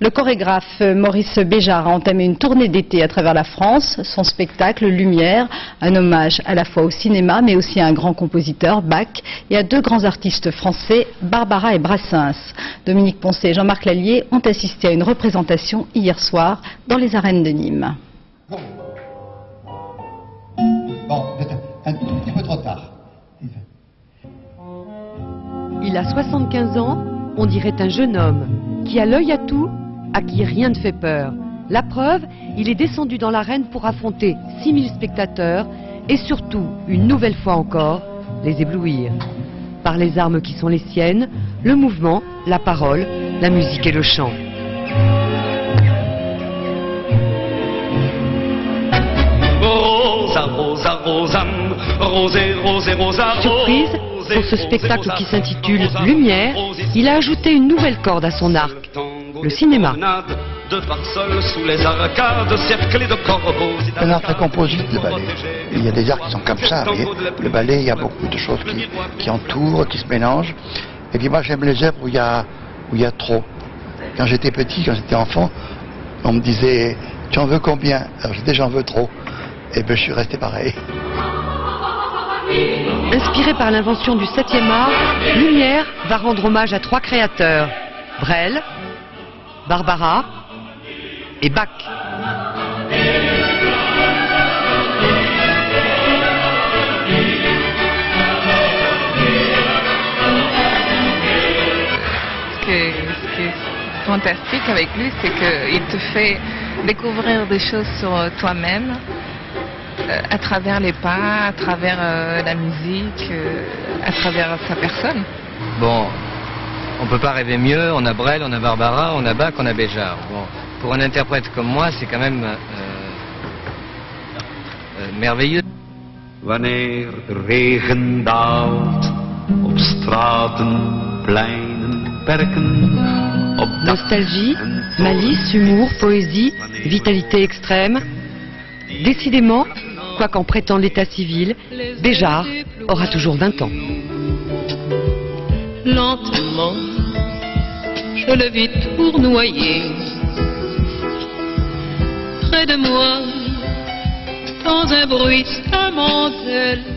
Le chorégraphe Maurice Béjart a entamé une tournée d'été à travers la France. Son spectacle, Lumière, un hommage à la fois au cinéma, mais aussi à un grand compositeur, Bach, et à deux grands artistes français, Barbara et Brassens. Dominique Poncet et Jean-Marc Lallier ont assisté à une représentation hier soir dans les arènes de Nîmes. Bon, un petit peu trop tard. Il a 75 ans, on dirait un jeune homme, qui a l'œil à tout, à qui rien ne fait peur. La preuve, il est descendu dans l'arène pour affronter 6000 spectateurs et surtout, une nouvelle fois encore, les éblouir. Par les armes qui sont les siennes, le mouvement, la parole, la musique et le chant. Rosa, rosa, rosa, rosé, rosé, rosa, surprise, pour ce spectacle qui s'intitule Lumière, il a ajouté une nouvelle corde à son arc. Le cinéma. Un art très composite, le ballet. Il y a des arts qui sont comme ça, vous voyez. Le ballet, il y a beaucoup de choses qui entourent, qui se mélangent. Et puis moi, j'aime les œuvres où il y a trop. Quand j'étais petit, quand j'étais enfant, on me disait « tu en veux combien ?» Alors je disais « j'en veux trop ». Et bien je suis resté pareil. Inspiré par l'invention du 7e art, Lumière va rendre hommage à trois créateurs. Brel, Barbara et Bach. Ce qui est fantastique avec lui, c'est qu'il te fait découvrir des choses sur toi-même, à travers les pas, à travers la musique, à travers sa personne. Bon. On ne peut pas rêver mieux, on a Brel, on a Barbara, on a Bach, on a Béjart. Bon, pour un interprète comme moi, c'est quand même merveilleux. Wanneer de regen daalt op straten, pleinen, perken, op nostalgie, malice, humour, poésie, vitalité extrême. Décidément, quoi qu'en prétende l'état civil, Béjart aura toujours 20 ans. Lentement, je le vis tournoyer. Près de moi, dans un bruit, un mantel.